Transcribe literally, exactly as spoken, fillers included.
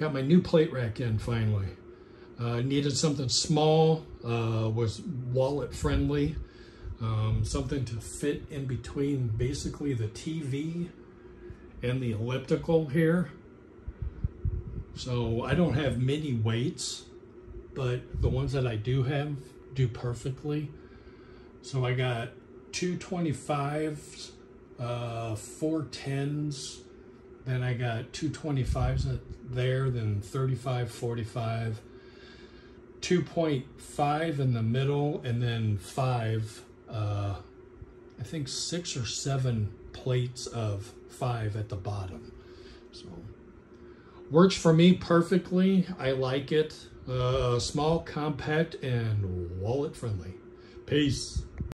Got my new plate rack in finally. Uh, needed something small, uh, was wallet friendly, um, something to fit in between basically the T V and the elliptical here. So I don't have many weights, but the ones that I do have do perfectly. So I got two twenty-fives, uh, four tens, then I got two twenty-fives there, then thirty-five, forty-five, two point five in the middle, and then five, uh, I think six or seven plates of five at the bottom. So works for me perfectly. I like it. Uh, small, compact, and wallet friendly. Peace.